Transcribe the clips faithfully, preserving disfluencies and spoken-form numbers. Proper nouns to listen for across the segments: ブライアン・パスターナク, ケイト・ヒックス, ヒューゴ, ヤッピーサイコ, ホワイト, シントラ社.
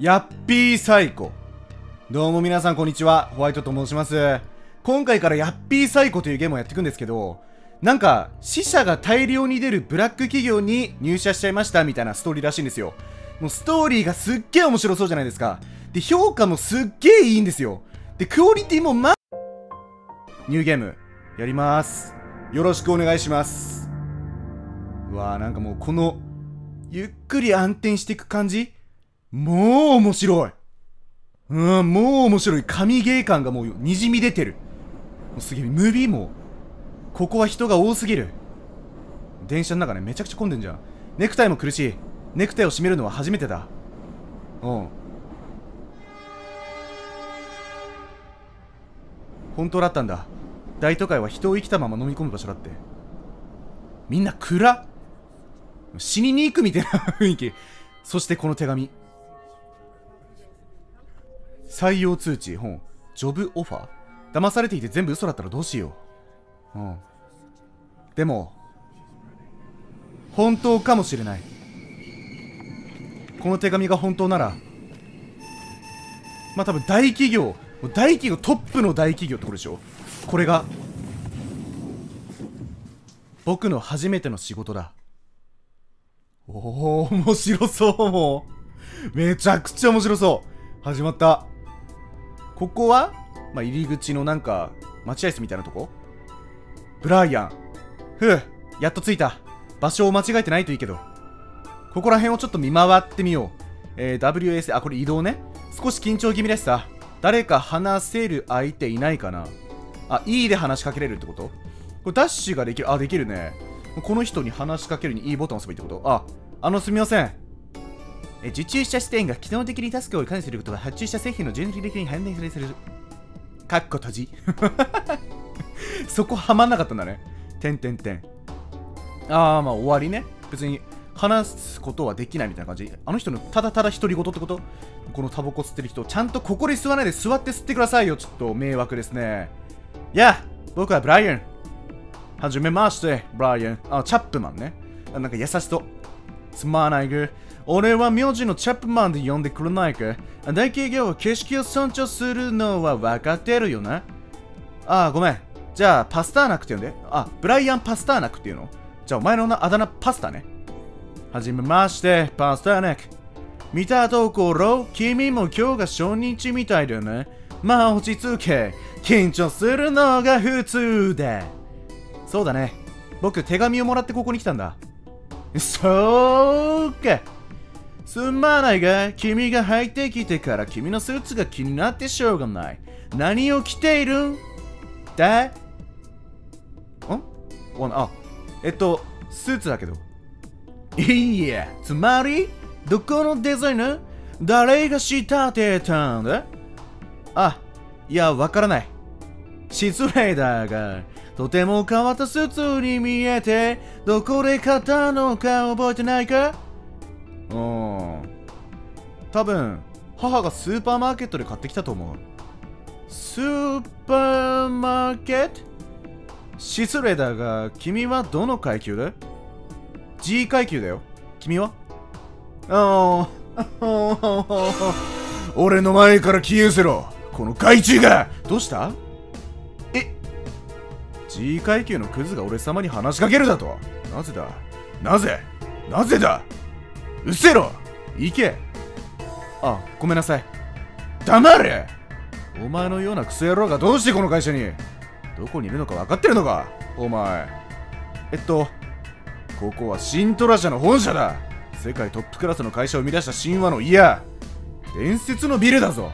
ヤッピーサイコ。どうも皆さんこんにちは、ホワイトと申します。今回からヤッピーサイコというゲームをやっていくんですけど、なんか死者が大量に出るブラック企業に入社しちゃいましたみたいなストーリーらしいんですよ。もうストーリーがすっげえ面白そうじゃないですか。で、評価もすっげえいいんですよ。で、クオリティもま、ニューゲームやります。よろしくお願いします。うわー、なんかもうこの、ゆっくり暗転していく感じもう面白い。うん、もう面白い。神ゲー感がもう滲み出てる。もうすげえ、ムービーも。ここは人が多すぎる。電車の中ね、めちゃくちゃ混んでんじゃん。ネクタイも苦しい。ネクタイを締めるのは初めてだ。うん。本当だったんだ。大都会は人を生きたまま飲み込む場所だって。みんな暗っ。死にに行くみたいな雰囲気。そしてこの手紙。採用通知、本、ジョブオファー。騙されていて全部嘘だったらどうしよう。うん。でも、本当かもしれない。この手紙が本当なら、まあ多分大企業、大企業、トップの大企業ってことでしょ。これが、僕の初めての仕事だ。おー、面白そう、もう。めちゃくちゃ面白そう。始まった。ここは、まあ、入り口のなんか、待合室みたいなとこ？ブライアン。ふぅ、やっと着いた。場所を間違えてないといいけど。ここら辺をちょっと見回ってみよう。えー、ダブリューエス、あ、これ移動ね。少し緊張気味でした。誰か話せる相手いないかな？あ、E で話しかけれるってこと？これダッシュができる。あ、できるね。この人に話しかけるに E ボタンを押せばいいってこと？あ、あのすみません。え、受注者視点が機能的にタスクを管理することは発注した製品の順序的に判断する。かっこ閉じ。そこはまんなかったんだね。てんてんてん。あー、まあ終わりね。別に話すことはできないみたいな感じ。あの人のただただ独り言ってこと？このタバコ吸ってる人、ちゃんとここに吸わないで座って吸ってくださいよ。ちょっと迷惑ですね。やあ、僕はブライアン。はじめまして、ブライアン。あ、チャップマンね。なんか優しそう。すまないぐ。俺は名字のチャップマンで呼んでくれないか。大企業は景色を尊重するのは分かってるよな。ああ、ごめん。じゃあ、パスターナクって呼んで。あ、ブライアンパスターナクっていうの？じゃあ、お前のあだ名パスタね。はじめまして、パスターナク。見たところ、君も今日が初日みたいだよね。まあ、落ち着け。緊張するのが普通だ。そうだね。僕、手紙をもらってここに来たんだ。そうか。すまないが、君が入ってきてから君のスーツが気になってしょうがない。何を着ているんだ？ん？あ、えっと、スーツだけど。いいや、つまり、どこのデザイナー？誰が仕立てたんだ？あ、いや、わからない。失礼だが、とても変わったスーツに見えて、どこで買ったのか覚えてないか？うん。多分、母がスーパーマーケットで買ってきたと思う。スーパーマーケット？失礼だが、君はどの階級だ？ ジー 階級だよ。君は？ああ。俺の前から消えせろ。この害虫が！どうした？G 階級のクズが俺様に話しかけるだと。なぜだ？なぜ？なぜだ？うせろ！行け！あ、ごめんなさい。黙れ！お前のようなクソ野郎がどうしてこの会社に？どこにいるのか分かってるのか？お前。えっと、ここは新トラ社の本社だ。世界トップクラスの会社を生み出した神話の、いや、伝説のビルだぞ。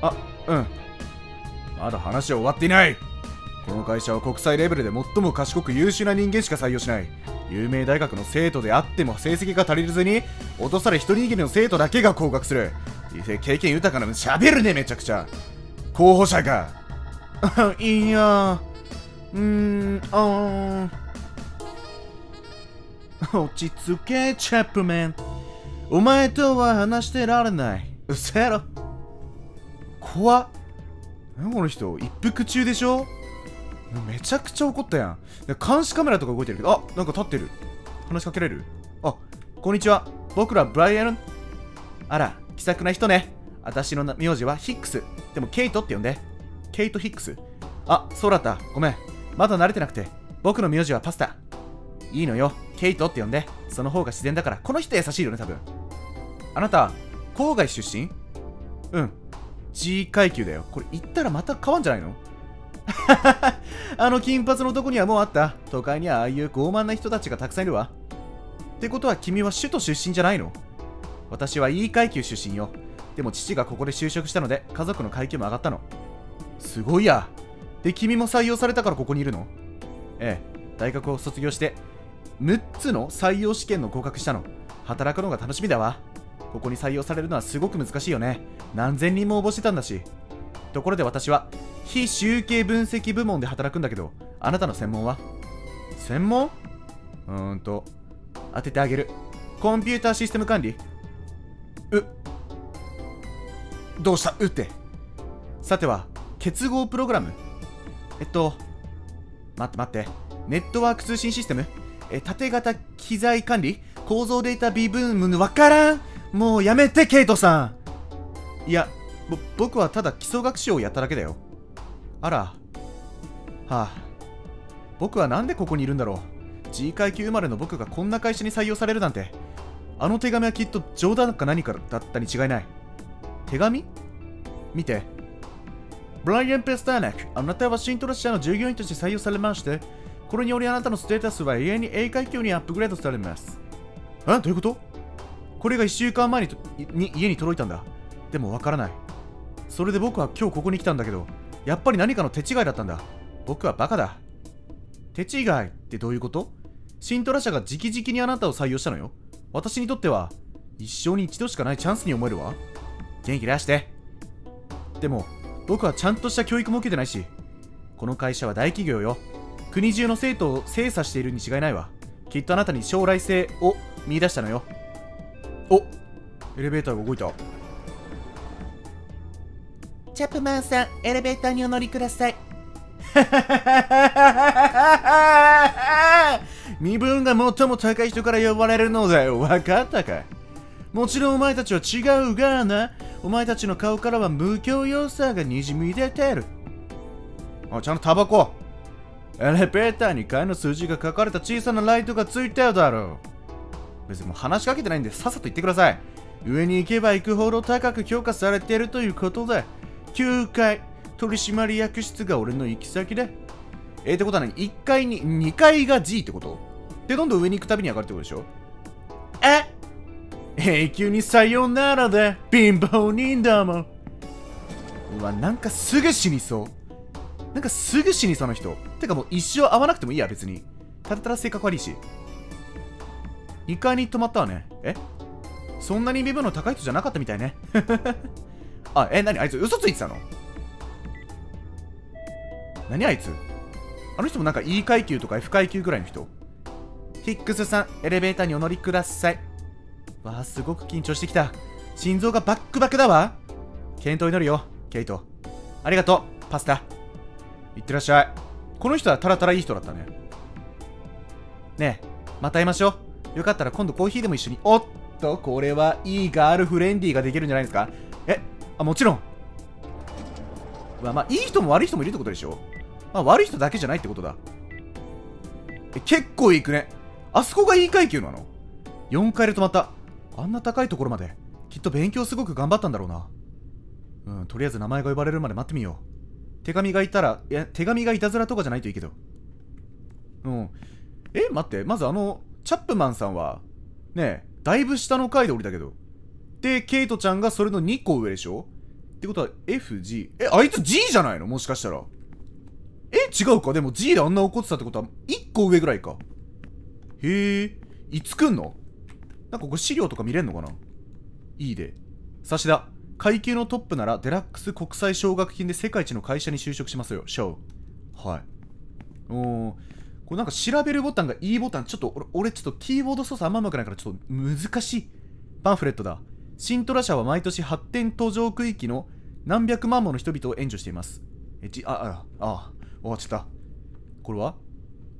あ、うん。まだ話は終わっていない。この会社は国際レベルで最も賢く優秀な人間しか採用しない。有名大学の生徒であっても成績が足りずに、落とされ一握りの生徒だけが降格する。経験豊かな、喋るね、めちゃくちゃ。候補者が。いやー、うーん、あー。落ち着け、チャップマン。お前とは話してられない。うせろ。怖っ。何この人、一服中でしょ？めちゃくちゃ怒ったやん。監視カメラとか動いてるけど、あ、なんか立ってる。話しかけられる？あ、こんにちは。僕らブライアン。あら、気さくな人ね。私の名字はヒックス。でもケイトって呼んで。ケイト・ヒックス。あ、そうだった。ごめん。まだ慣れてなくて。僕の名字はパスタ。いいのよ。ケイトって呼んで。その方が自然だから。この人優しいよね、多分。あなた、郊外出身？うん。G 階級だよ。これ行ったらまた変わんじゃないの？あの金髪の男にはもうあった。都会にはああいう傲慢な人たちがたくさんいるわ。ってことは君は首都出身じゃないの？私は E 階級出身よ。でも父がここで就職したので家族の階級も上がったの。すごいや。で、君も採用されたからここにいるの？ええ。大学を卒業してむっつの採用試験の合格したの。働くのが楽しみだわ。ここに採用されるのはすごく難しいよね。何千人も応募してたんだし。ところで私は非集計分析部門で働くんだけど、あなたの専門は？専門？うーんと、当ててあげる。コンピューターシステム管理。う、どうしたうって。さては、結合プログラム？えっと、待って待って。ネットワーク通信システム？え、縦型機材管理？構造データ微分むぬ、わからん！もうやめて、ケイトさん！いや、ぼ、僕はただ基礎学習をやっただけだよ。あら、はあ、僕はなんでここにいるんだろう。G 階級生まれの僕がこんな会社に採用されるなんて。あの手紙はきっと冗談か何かだったに違いない。手紙？見て。ブライアン・ペスターナック、あなたはシントラ社の従業員として採用されまして、これによりあなたのステータスは永遠に A 階級にアップグレードされます。え、どういうこと？これがいっしゅうかんまえに、に家に届いたんだ。でもわからない。それで僕は今日ここに来たんだけど、やっぱり何かの手違いだったんだ。僕はバカだ。手違いってどういうこと？シントラ社が直々にあなたを採用したのよ。私にとっては一生に一度しかないチャンスに思えるわ。元気出して。でも僕はちゃんとした教育も受けてないし、この会社は大企業よ。国中の生徒を精査しているに違いないわ。きっとあなたに将来性を見出したのよ。お、エレベーターが動いた。チャップマンさん、エレベーターにお乗りください。身分が最も高い人から呼ばれるのだよ。分かったかい？もちろんお前たちは違うがな。お前たちの顔からは無教養さがにじみ出てる。あ、ちゃんとタバコ。エレベーターに階の数字が書かれた小さなライトがついてるだろう。別にもう話しかけてないんで、さっさと言ってください。上に行けば行くほど高く評価されているということで、きゅうかい、取締役室が俺の行き先で。えー、ってことは何？ いち 階に、にかいが G ってこと？で、どんどん上に行くたびに上がるってことでしょ？え？永久にさよならで、貧乏人だもん。うわ、なんかすぐ死にそう。なんかすぐ死にそうな人。てかもう一生会わなくてもいいや、別に。ただただ性格悪いし。にかいに泊まったわね。え？そんなに身分の高い人じゃなかったみたいね。あ、え、なにあいつ嘘ついてたの？なにあいつ？あの人もなんか E 階級とか F 階級ぐらいの人。ヒックスさん、エレベーターにお乗りください。わあ、すごく緊張してきた。心臓がバックバックだわ。健闘祈るよ、ケイト。ありがとう、パスタ。いってらっしゃい。この人はたらたらいい人だったね。ねえ、また会いましょう。よかったら今度コーヒーでも一緒に。おっと、これはいいガールフレンディーができるんじゃないですか？え、あ、もちろん。うわ、まあ、いい人も悪い人もいるってことでしょ。まあ、悪い人だけじゃないってことだ。え、結構いくね。あそこが E 階級なの？ よん 階で止まった。あんな高いところまで。きっと勉強すごく頑張ったんだろうな。うん、とりあえず名前が呼ばれるまで待ってみよう。手紙がいたら、いや、手紙がいたずらとかじゃないといいけど。うん。え、待って、まずあの、チャップマンさんは、ねえ、だいぶ下の階で降りたけど。で、ケイトちゃんがそれのにこ上でしょ？ってことは F、G。え、あいつ G じゃないの？もしかしたら。え、違うか。でも G であんな怒ってたってことはいっこ上ぐらいか。へえ。いつ来んの？なんかこれ資料とか見れんのかな？ E で。差しだ。階級のトップならデラックス国際奨学金で世界一の会社に就職しますよ。ショー。はい。うーん。これなんか調べるボタンが E ボタン。ちょっと俺、俺ちょっとキーボード操作あんま上手くないからちょっと難しい。パンフレットだ。シントラ社は毎年発展途上区域の何百万もの人々を援助しています。えち、あ、あ、あ、終わっちゃった。これは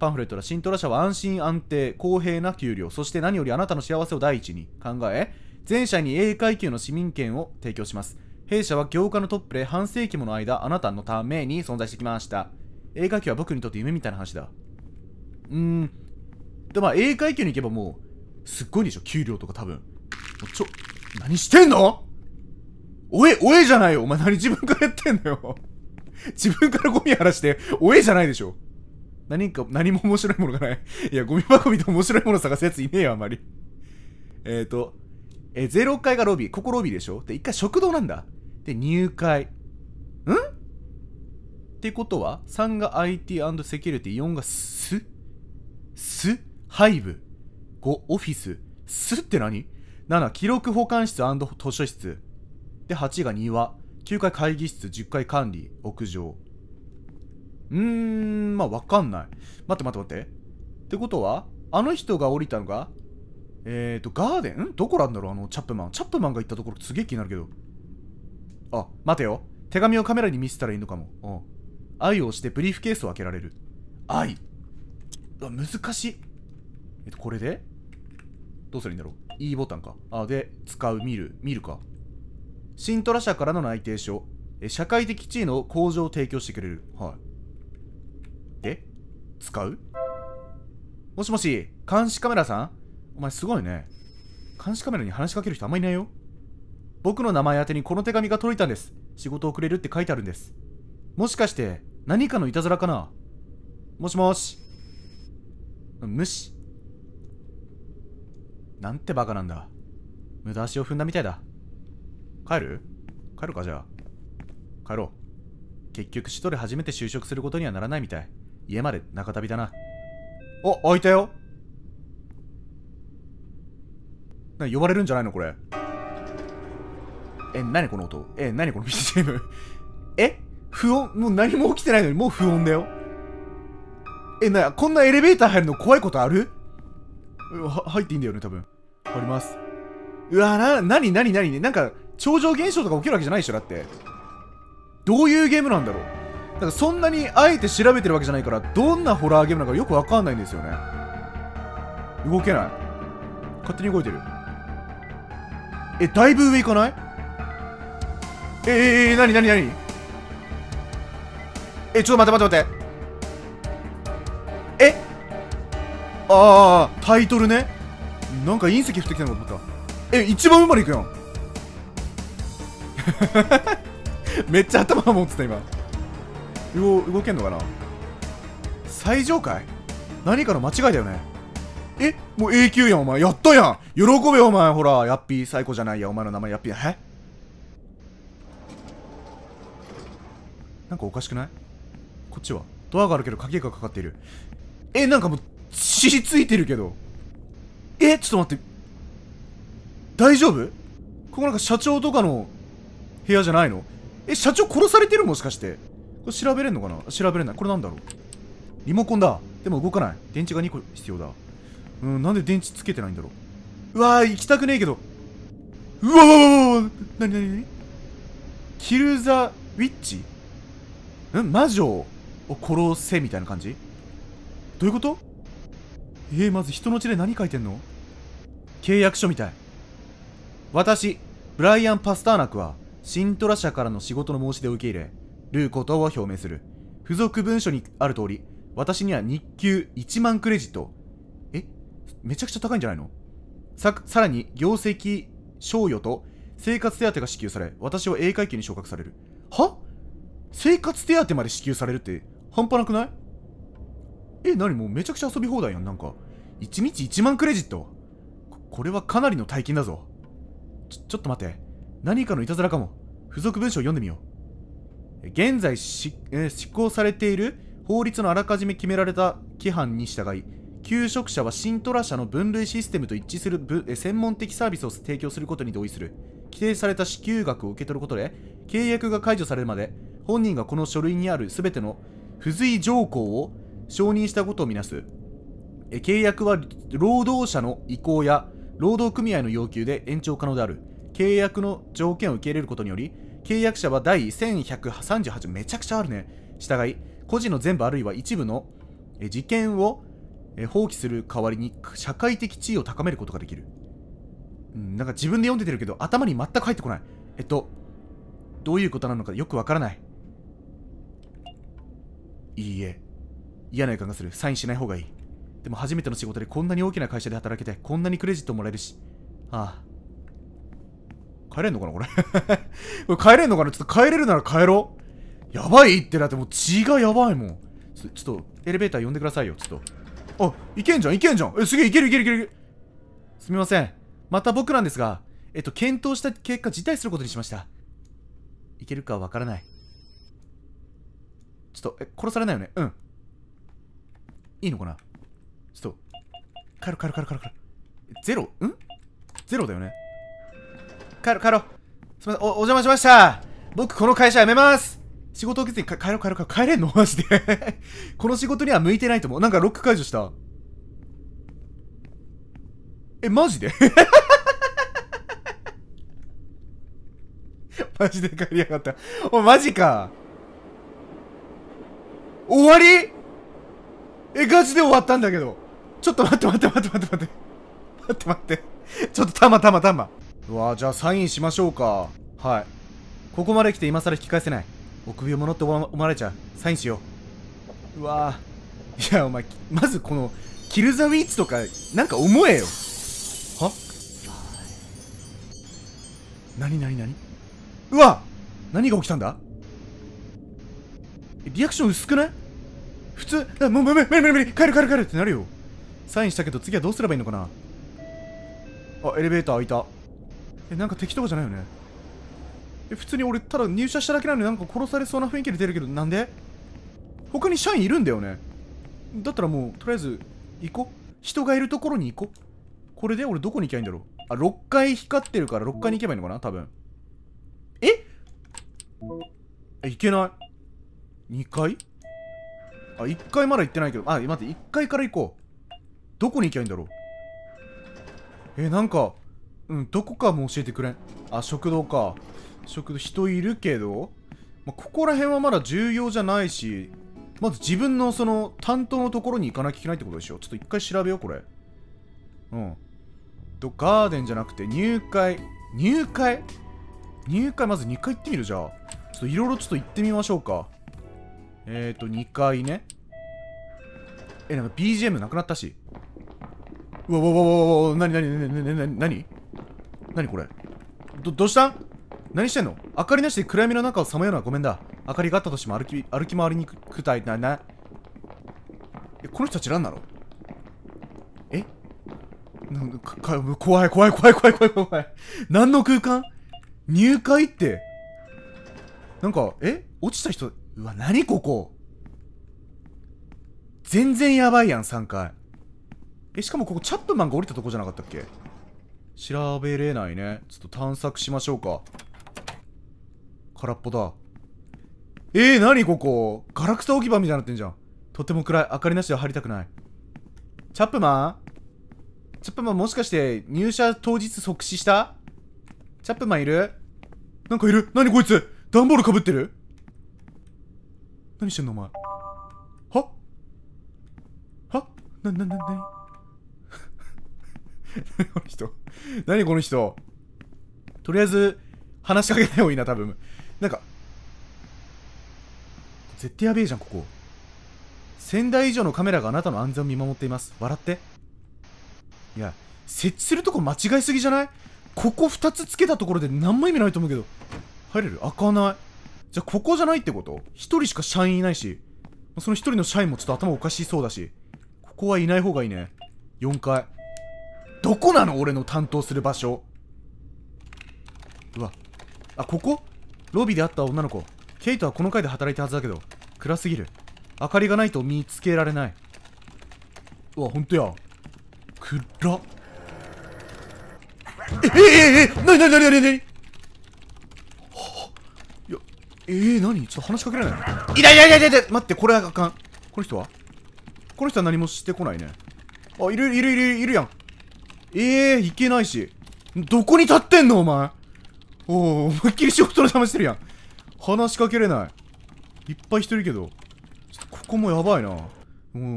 パンフレットだ。シントラ社は安心安定、公平な給料、そして何よりあなたの幸せを第一に考え、全社に A 階級の市民権を提供します。弊社は業界のトップで半世紀もの間、あなたのために存在してきました。A 階級は僕にとって夢みたいな話だ。うーん。で、まあ A 階級に行けばもう、すっごいでしょ、給料とか多分。ちょ、何してんの？おえ、おえじゃないよ。お前何自分からやってんのよ。自分からゴミ荒らして、おえじゃないでしょ。何か、何も面白いものがない。いや、ゴミ箱見て面白いもの探すやついねえよ、あんまり。えっと、え、ゼロいっかいがロビー。ここロビーでしょ。で、いっかい食堂なんだ。で、入会。ん？ってことは、さんが アイティー and セキュリティ、よんがす、す、ハイブ、ご、オフィス、すって何？ なな、記録保管室&図書室。で、はちが庭。きゅうかい会議室、じゅっかい管理、屋上。うーん、まあ、わかんない。待って待って待って。ってことは、あの人が降りたのが、えーと、ガーデン？ん？どこなんだろう、あの、チャップマン。チャップマンが行ったところすげえ気になるけど。あ、待てよ。手紙をカメラに見せたらいいのかも。うん。愛を押してブリーフケースを開けられる。愛。うわ、難しい。えっと、これでどうするんだろう。E ボタンか。あ、で、使う、見る、見るか。新トラ社からの内定書。え、社会的地位の向上を提供してくれる。はい。で、使う？もしもし、監視カメラさん？お前すごいね。監視カメラに話しかける人あんまいないよ。僕の名前宛てにこの手紙が届いたんです。仕事をくれるって書いてあるんです。もしかして、何かのいたずらかな？もしもし。無視。なんてバカなんだ。無駄足を踏んだみたいだ。帰る？帰るか、じゃあ。帰ろう。結局、シトで初めて就職することにはならないみたい。家まで中旅だな。あ、開いたよ。な、呼ばれるんじゃないのこれ。え、なにこの音？え、なにこの ビージーエム？ え？不穏？もう何も起きてないのにもう不穏だよ。え、な、こんなエレベーター入るの怖いことある？は、入っていいんだよね、多分。入ります。うわ、な、なになになにね。なんか、超常現象とか起きるわけじゃないでしょ、だって。どういうゲームなんだろう。だからそんなにあえて調べてるわけじゃないから、どんなホラーゲームなのかよくわかんないんですよね。動けない。勝手に動いてる。え、だいぶ上行かない？えー、えー、なになになに？え、ちょっと待って待って待って。え？あー、タイトルね。なんか隕石降ってきたのかと思った。え、一番上まで行くやん。めっちゃ頭が持ってた今。動、動けんのかな？最上階？何かの間違いだよね。え？もう A 級やん、お前。やったやん！喜べよ、お前。ほら、ヤッピー最高じゃないや。お前の名前ヤッピー。え？なんかおかしくない？こっちはドアがあるけど鍵がかかっている。え、なんかもう血ついてるけど。え、ちょっと待って、大丈夫？ここなんか社長とかの部屋じゃないの？え、社長殺されてる？もしかしてこれ調べれんのかな？調べれない。これなんだろう？リモコンだ。でも動かない。電池がにこ必要だ。うん、なんで電池つけてないんだろう。うわー、行きたくねえけど。うわわわわわ、なになになに？キルザ・ウィッチ？ん？魔女を殺せみたいな感じ？どういうこと？えー、まず人の血で何書いてんの？契約書みたい。私、ブライアン・パスターナクは新トラ社からの仕事の申し出を受け入れることを表明する。付属文書にある通り、私には日給いちまんクレジット。え、めちゃくちゃ高いんじゃないの？ さ, さらに業績賞与と生活手当が支給され、私は A 階級に昇格される。は？生活手当まで支給されるって半端なくない？え、なにもうめちゃくちゃ遊び放題やん。なんかいちにちいちまんクレジット。 こ, これはかなりの大金だぞ。ちょちょっと待って、何かのいたずらかも。付属文章を読んでみよう。現在し、えー、執行されている法律のあらかじめ決められた規範に従い、求職者は新トラ社の分類システムと一致するぶ、えー、専門的サービスを提供することに同意する。規定された支給額を受け取ることで、契約が解除されるまで、本人がこの書類にあるすべての付随条項を承認したことをみなす。えー、契約は労働者の意向や労働組合の要求で延長可能である。契約の条件を受け入れることにより、契約者は第せんひゃくさんじゅうはち、めちゃくちゃあるね。従い、個人の全部あるいは一部の事件を放棄する代わりに社会的地位を高めることができる。うん、なんか自分で読んでてるけど頭に全く入ってこない。えっとどういうことなのかよくわからない。いいえ、嫌な予感がする。サインしない方がいい。でも初めての仕事でこんなに大きな会社で働けて、こんなにクレジットもらえるし。ああ、帰れんのかなこれこれ帰れんのかな。ちょっと帰れるなら帰ろう。やばいってなって、もう血がやばいもん。ちょ、ちょっとエレベーター呼んでくださいよ。ちょっと、あ、いけんじゃんいけんじゃん。え、すげえいけるいけるいける。すみません、また僕なんですが、えっと検討した結果辞退することにしました。いけるかわからない。ちょっと、え、殺されないよね。うん、いいのかな。ちょっと帰ろ帰ろ帰ろ帰ろ帰ろ。ゼロ、うん、ゼロだよね。帰ろ帰ろ。すみません、お、お邪魔しました。僕この会社辞めます。仕事を受けずに帰ろ帰ろ帰ろ。帰れんのマジでこの仕事には向いてないと思う。なんかロック解除した。え、マジでマジで帰りやがった。お、マジか。終わり。え、ガチで終わったんだけど。ちょっと待って待って待って待って待って待って待ってちょっとたまたまたま。うわー、じゃあサインしましょうか。はい、ここまで来て今更引き返せない。臆病者って思われちゃう。サインしよう。うわー、いやお前、まずこのキル・ザ・ウィッチとかなんか思えよ。は、なになになに。うわ、何が起きたんだ。リアクション薄くない。普通、あ、もう無理無理無理無理、帰る帰る帰るってなるよ。サインしたけど次はどうすればいいのかな。あ、エレベーター開いた。え、なんか敵とかじゃないよね。え、普通に俺ただ入社しただけなのになんか殺されそうな雰囲気で出るけど、なんで他に社員いるんだよね。だったらもうとりあえず行こう。人がいるところに行こう。これで俺どこに行きゃいいんだろう。あ、ろっかい光ってるからろっかいに行けばいいのかな多分。え、え、行けない。にかい、あ、いっかいまだ行ってないけど、あ、待って、いっかいから行こう。どこに行きゃいいんだろう。え、なんか、うん、どこかも教えてくれん。あ、食堂か。食堂、人いるけど、まあ、ここら辺はまだ重要じゃないし、まず自分のその担当のところに行かなきゃいけないってことでしょ。ちょっと一回調べよう、これ。うん。と、ガーデンじゃなくて、入会。入会入会、まずにかい行ってみる、じゃあ。ちょっといろいろちょっと行ってみましょうか。えーと、にかいね。え、なんか ビージーエム なくなったし。うわわわわわわ、なになになになになになにこれ。ど、どうしたん。何してんの。明かりなしで暗闇の中をさまようのはごめんだ。明かりがあったとしても歩き、歩き回りにくたいな、な、え、この人たちなんだろう。え、なんか、か、怖い怖い怖い怖い怖い怖い。何の空間。入会って。なんか、え、落ちた人、うわ、なにここ。全然やばいやん、さんかい。え、しかもここチャップマンが降りたとこじゃなかったっけ。調べれないね。ちょっと探索しましょうか。空っぽだ。えー、なにここ。ガラクタ置き場みたいになってんじゃん。とても暗い。明かりなしでは入りたくない。チャップマン、チャップマン、もしかして入社当日即死した。チャップマンいる。なんかいる。なにこいつ。段ボールかぶってる。何してんのお前。はは、な、な、な、なにこの人何この人。とりあえず話しかけない方がいいな多分。なんか絶対やべえじゃんここ。せんだい以上のカメラがあなたの安全を見守っています。笑って。いや、設置するとこ間違えすぎじゃない。ここふたつつけたところで何も意味ないと思うけど。入れる。開かない。じゃあここじゃないってこと。ひとりしか社員いないし、そのひとりの社員もちょっと頭おかしそうだし、ここはいない方がいいね。よんかい、どこなの俺の担当する場所。うわ、あ、ここ。ロビーで会った女の子ケイトはこの階で働いたはずだけど暗すぎる。明かりがないと見つけられない。うわ、ほんとや暗っ。えええええ、なになになになになに。はあ、いや、えー、なに。ちょっと話しかけられない。いやいやいやいやいや、待って、これはあかん。この人はこの人は何もしてこないね。あ、いるいるいるいるやん。ええー、いけないし。どこに立ってんのお前。おお、思いっきり仕事の邪魔してるやん。話しかけれない。いっぱい人いるけど、ちょっとここもやばいな。も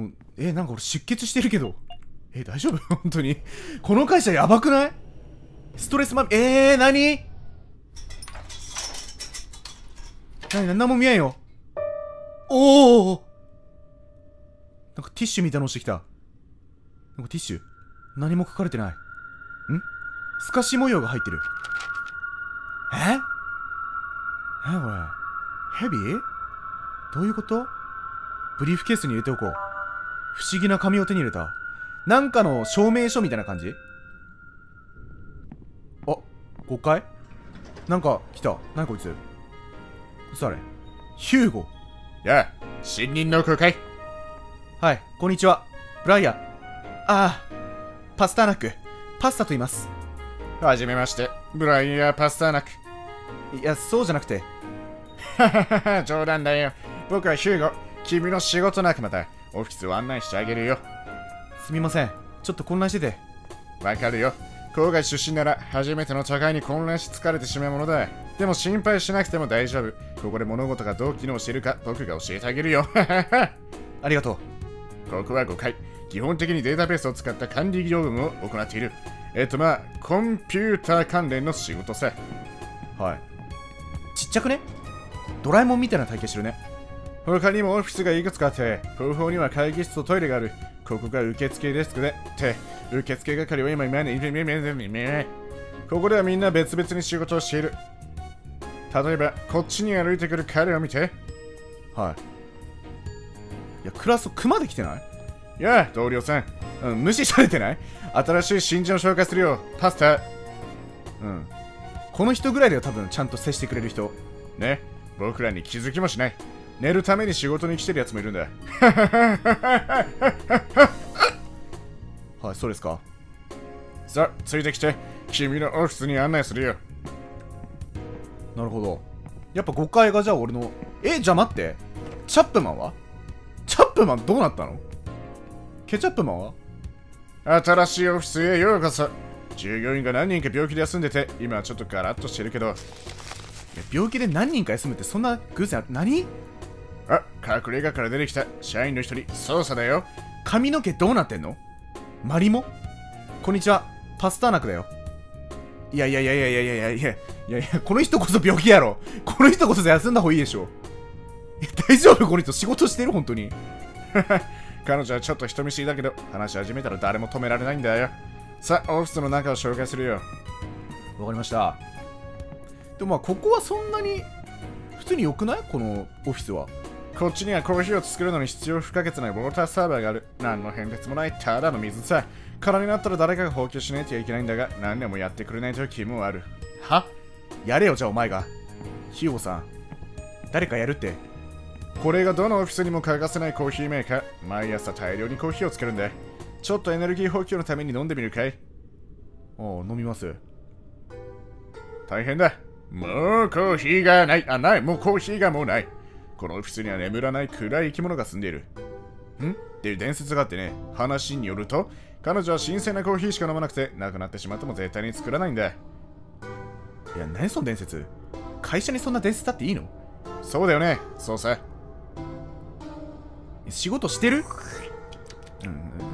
う、えー、なんか俺出血してるけど。えー、大丈夫本当にこの会社やばくない。ストレスまみ、えー、なになに、なんも見えんよ。おお、なんかティッシュみたいなのしてきた。なんかティッシュ何も書かれてない。ん透かし模様が入ってる。ええ、これヘビ？どういうこと？ブリーフケースに入れておこう。不思議な紙を手に入れた。なんかの証明書みたいな感じ。あ、ごかい？なんか来た。なにこいつ。こいつあれヒューゴ。やあ、新任の空海。はい、こんにちは。ブライアン。ああ、パスターナック。パスタと言います。はじめまして、ブライアン・パスターナック。いや、そうじゃなくて。はははは、冗談だよ。僕はヒューゴ。君の仕事仲間だ。オフィスを案内してあげるよ。すみません。ちょっと混乱してて。わかるよ。郊外出身なら初めての茶会に混乱し疲れてしまうものだ。でも心配しなくても大丈夫。ここで物事がどう機能しているか僕が教えてあげるよ。ありがとう。ここはごかい。基本的にデータベースを使った管理業務を行っている。えっとまあ、コンピューター関連の仕事さ。はい。ちっちゃくね？ドラえもんみたいな体型してるね。他にもオフィスがいくつかあって、後方には会議室とトイレがある。ここが受付デスクで、って、受付係は今、今ね、今ね、今ね、今ね、今ね、ここではみんな別々に仕事をしている。例えば、こっちに歩いてくる彼を見て。はい。いや、クラス、熊で来てない？いや、同僚さん、うん、無視されてない？新しい新人を紹介するよ、パスタ。うん。この人ぐらいでは多分、ちゃんと接してくれる人。ね、僕らに気づきもしない。寝るために仕事に来てるやつもいるんだ。はい、そうですか。さあ、ついてきて、君のオフィスに案内するよ。なるほど。やっぱごかいがじゃあ俺の。え、じゃあ待って。チャップマンは？チャップマンどうなったの？ケチャップマンは？新しいオフィスへようこそ。従業員が何人か病気で休んでて、今はちょっとガラッとしてるけど。病気で何人か休むってそんな偶然ある？何？あ、隠れ家から出てきた社員の一人、捜査だよ。髪の毛どうなってんの？マリモ？こんにちは、パスターナクだよ。いやいやいやいやいやいやいやいやいや、この人こそ病気やろ。この人こそ休んだ方がいいでしょ。大丈夫？この人仕事してる？本当に。彼女はちょっと人見知りだけど、話し始めたら誰も止められないんだよ。さあ、オフィスの中を紹介するよ。わかりました。でもまあ、ここはそんなに普通に良くない？このオフィスは。こっちにはコーヒーを作るのに必要不可欠なウォーターサーバーがある。何の変哲もないただの水さ。空になったら誰かが放棄しないといけないんだが、何でもやってくれない時もある。は？やれよ、じゃあお前が。ヒーゴさん、誰かやるって。これがどのオフィスにも欠かせないコーヒーメーカー。毎朝大量にコーヒーをつけるんだ。ちょっとエネルギー補給のために飲んでみるかい？ああ、飲みます。大変だ。もうコーヒーがない。あ、ない。もうコーヒーがもうない。このオフィスには眠らない暗い生き物が住んでいる。んっていう伝説があってね、話によると、彼女は新鮮なコーヒーしか飲まなくて、なくなってしまっても絶対に作らないんだ。いや、何その伝説。会社にそんな伝説だっていいの？そうだよね、そうさ。仕事してる？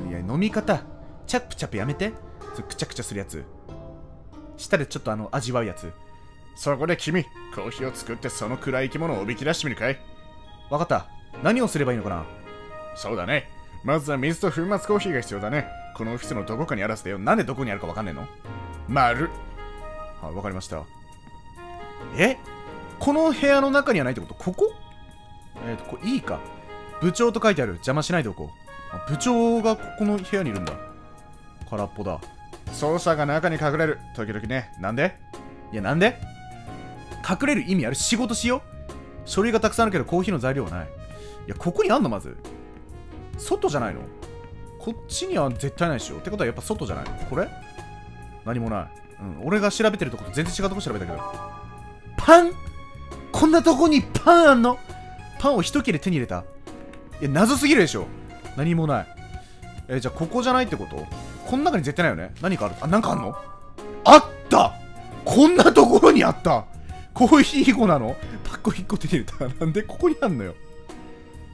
うん、いや、飲み方。チャップチャップやめて。くちゃくちゃするやつ。舌でちょっとあの、味わうやつ。そこで君、コーヒーを作ってその暗い生き物をおびき出してみるかい？わかった。何をすればいいのかな？そうだね。まずは水と粉末コーヒーが必要だね。このオフィスのどこかにあらせてよ。なんでどこにあるかわかんねえの？丸。はい、わかりました。え？この部屋の中にはないってこと？ここ？えっと、これいいか。部長と書いてある。邪魔しないでおこう。部長がここの部屋にいるんだ。空っぽだ。捜査が中に隠れる。時々ね。なんで？いや、なんで？隠れる意味ある？仕事しよう。書類がたくさんあるけどコーヒーの材料はない。いや、ここにあんの？まず外じゃないの？こっちには絶対ないでしょ。ってことはやっぱ外じゃないの？これ何もない、うん、俺が調べてるとこと全然違うとこ調べたけど。パン？こんなとこにパンあんの？パンを一切れ手に入れた。いや、謎すぎるでしょ。何もない。えー、じゃあここじゃないってこと？この中に絶対ないよね。何かある？あ、なんかあんの？あった！こんなところにあった！コーヒーごなの？パッコいっこ手に入れた。なんでここにあんのよ。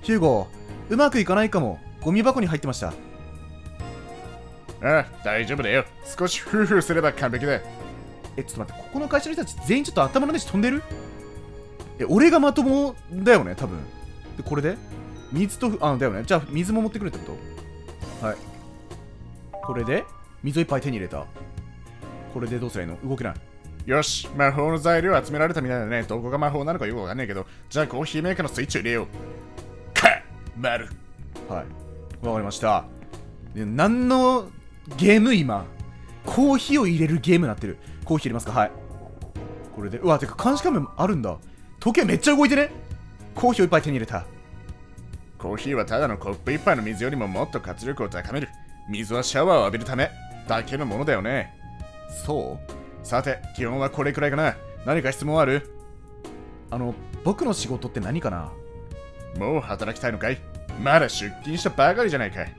ヒューゴ、うまくいかないかも。ゴミ箱に入ってました。ああ、大丈夫だよ。少しフーフーすれば完璧だ。え、ちょっと待って、ここの会社の人たち全員ちょっと頭のネジ飛んでる？え、俺がまともだよね、多分。で、これで水と、あ、だよね。じゃあ、水も持ってくるってこと？はい。これで水をいっぱい手に入れた。これでどうすりゃいいの？動けない。よし、魔法の材料を集められたみたいだね。どこが魔法なのかよくわかんないけど、じゃあコーヒーメーカーのスイッチを入れよう。か、まる。はい、わかりました。何のゲーム今？コーヒーを入れるゲームになってる。コーヒー入れますか？はい。これで、うわ、てか監視カメラもあるんだ。時計めっちゃ動いてね。コーヒーをいっぱい手に入れた。コーヒーはただのコップ一杯の水よりももっと活力を高める。水はシャワーを浴びるためだけのものだよね。そう？さて、基本はこれくらいかな。何か質問ある？あの、僕の仕事って何かな？もう働きたいのかい？まだ出勤したばかりじゃないかい。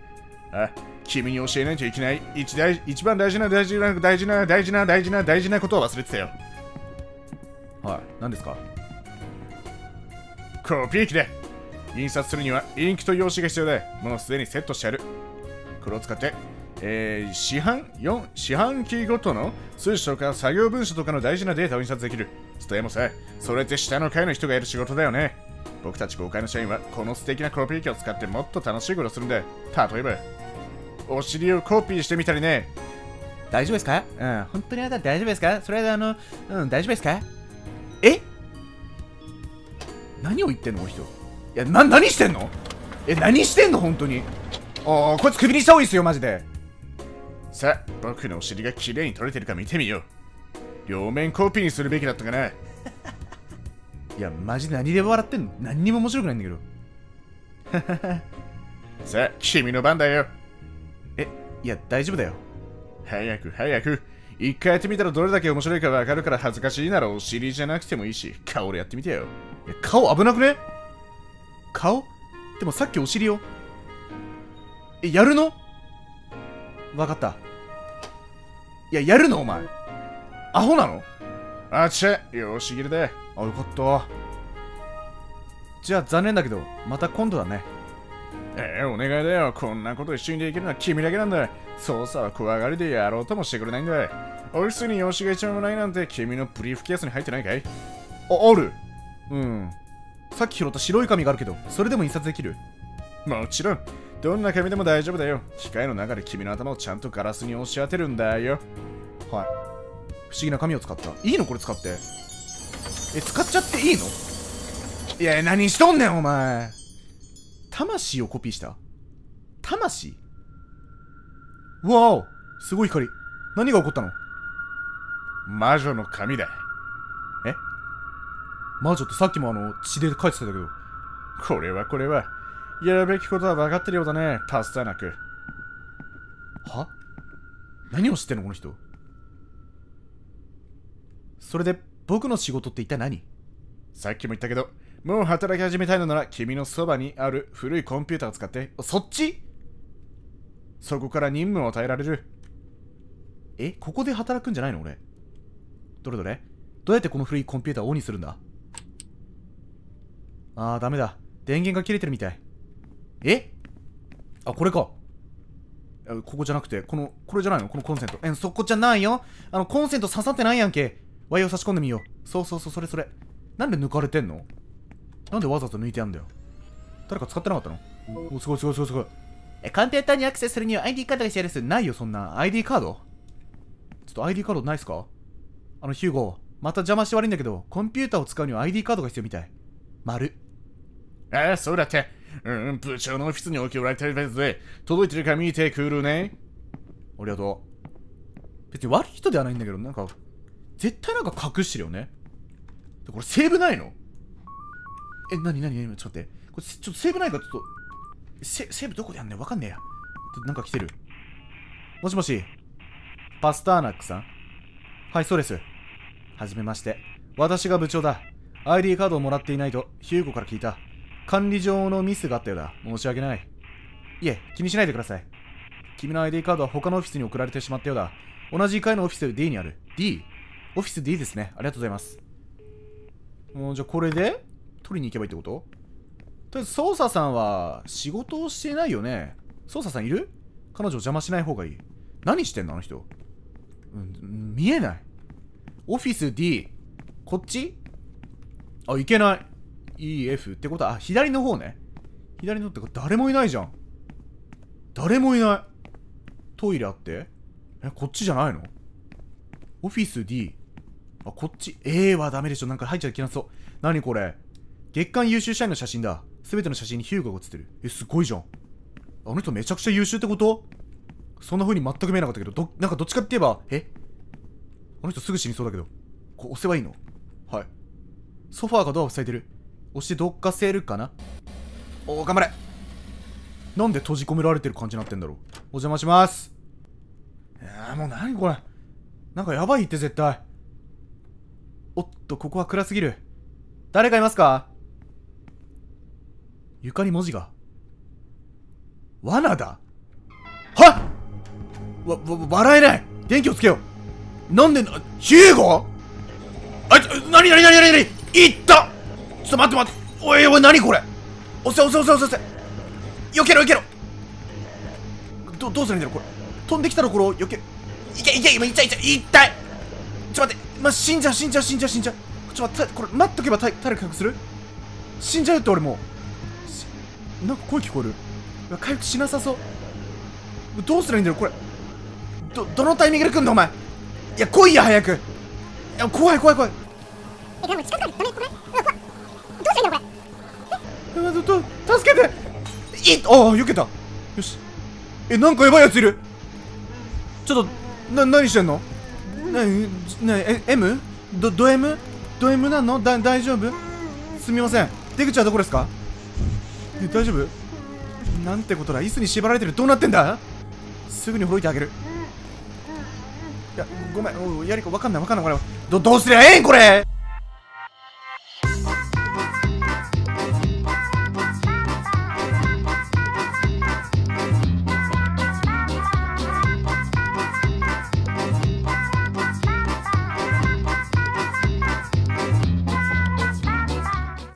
あ、君に教えないといけない。一大、一番大事な大事な大事な大事な大事な大事なことを忘れてたよ。はい、何ですか？コピー機だ。印刷するにはインクと用紙が必要だ。もうすでにセットしてある。これを使って。えー、四半よん四半期ごとの数字とか作業文書とかの大事なデータを印刷できる。でもさ、それって下の階の人がやる仕事だよね。僕たちごかいの社員はこの素敵なコピー機を使ってもっと楽しいことをするんだ。例えば、お尻をコピーしてみたりね。大丈夫ですか？うん、本当にあなた大丈夫ですか？それはあの、うん、大丈夫ですか？え？何を言ってんの、この人。いや、な、何してんの？え、何してんの、本当に。おー、こいつクビにした方がいいですよ、マジで。さあ、僕のお尻がきれいに取れてるか見てみよう。両面コピーにするべきだったかな。いや、マジで何で笑ってんの？何にも面白くないんだけど。さあ、君の番だよ。え、いや、大丈夫だよ。早く早く。一回やってみたらどれだけ面白いかわかるから、恥ずかしいならお尻じゃなくてもいいし、顔でやってみてよ。いや、顔危なくね？顔？でもさっきお尻を。え、やるの？わかった。いや、やるのお前。アホなの？あっちゃ、よしぎれだ。あ、よかった。じゃあ、残念だけど、また今度だね。えー、お願いだよ。こんなこと一緒にできるのは君だけなんだ。操作は怖がりでやろうともしてくれないんだ。オフィスによしが一番もないなんて、君のブリーフケースに入ってないかい？あ、ある。うん。さっき拾った白い紙があるけど、それでも印刷できる？もちろん。どんな紙でも大丈夫だよ。機械の中で君の頭をちゃんとガラスに押し当てるんだよ。はい。不思議な紙を使った。いいのこれ使って。え、使っちゃっていいの？いや、何しとんねん、お前。魂をコピーした？魂？わお！すごい光。何が起こったの？魔女の紙だ。え？魔女ってさっきもあの、血で書いてたけど。これはこれは。やるべきことは分かってるようだね、パスタなく。は？何を知ってんのこの人。それで僕の仕事って一体何？さっきも言ったけど、もう働き始めたいのなら君のそばにある古いコンピューターを使って、そっち？そこから任務を与えられる。え、ここで働くんじゃないの俺。どれどれ？どうやってこの古いコンピューターをオンにするんだ？あー、ダメだ。電源が切れてるみたい。え？あ、これか。ここじゃなくて、この、これじゃないの？このコンセント。え、そこじゃないよ。あの、コンセント刺さってないやんけ。ワイヤーを差し込んでみよう。そうそうそう、それそれ。なんで抜かれてんの？なんでわざと抜いてやんだよ。誰か使ってなかったの？お、すごいすごいすごいすごい。え、コンピューターにアクセスするには アイディー カードが必要です。ないよ、そんな。アイディー カード？ちょっと アイディー カードないっすか？あの、ヒューゴー。また邪魔して悪いんだけど、コンピューターを使うには アイディー カードが必要みたい。丸。ああ、そうだって。うん、部長のオフィスに置きおられてるやつで、届いてるか見てくるね。ありがとう。別に悪い人ではないんだけど、なんか、絶対なんか隠してるよね。これセーブないの？え、なになになに、ちょっと待って。これ、ちょっとセーブないか、ちょっと。セ、セーブどこでやんねん？わかんねえや。なんか来てる。もしもし。パスターナックさん？はい、そうです。はじめまして。私が部長だ。アイディー カードをもらっていないと、ヒューゴから聞いた。管理上のミスがあったようだ。申し訳ない。いえ、気にしないでください。君の アイディー カードは他のオフィスに送られてしまったようだ。同じ階のオフィス D にある。D？ オフィス D ですね。ありがとうございます。もうじゃあこれで取りに行けばいいってこと？とりあえず、操作さんは仕事をしてないよね。操作さんいる？彼女を邪魔しない方がいい。何してんのあの人。うん、見えない。オフィス D。こっち？あ、いけない。イーエフ ってことは、あ、左の方ね。左のってか、誰もいないじゃん。誰もいない。トイレあって。え、こっちじゃないの？オフィス D。あ、こっち。A はダメでしょ。なんか入っちゃいけなそう。何これ？月間優秀社員の写真だ。すべての写真にヒューが写ってる。え、すごいじゃん。あの人めちゃくちゃ優秀ってこと？そんな風に全く見えなかったけど、ど、なんかどっちかって言えば、え？あの人すぐ死にそうだけど。こう押せばいいの？はい。ソファーがドアを塞いでる。押してどっかせるかな？おー、頑張れ！なんで閉じ込められてる感じになってんだろう。お邪魔します。えー、もう何これ。なんかやばいって絶対。おっと、ここは暗すぎる。誰かいますか？床に文字が。罠だ？はっ！わ、わ、笑えない！電気をつけよう！なんで、ヒューゴ？あいつ、なになになになに？いった！ちょっと待って待って、おいおい、なにこれ？押せ押せ押せ押せ押せ！よけろよけろ！ど、どうするんだろうこれ。飛んできたところをよける。いけいけ、今いっちゃいっちゃいったい！ちょっと待って、ま、死んじゃう死んじゃう死んじゃう死んじゃう。ちょっと待って、これ待っとけば体力回復する？死んじゃうって俺もう。なんか声聞こえる。回復しなさそう。どうすりゃいいんだよこれ。どどのタイミングで来んのお前。いや来いや早く。いや怖い怖い怖い。え、でも近くにダメこれ。うわ怖い。どうすりゃいいんだこれ。え、どど助けて。いっ、ああ避けた。よし。え、なんかやばいやついる。ちょっとな何してんの。なになにえ M どド M ド M なのだ大丈夫。すみません。出口はどこですか。え、大丈夫。なんてことだ。椅子に縛られてる。どうなってんだ。すぐにほどいてあげる。いや、ごめん、おやりか、わかんないわかんないこれ。ど、どうすりゃええんこれ。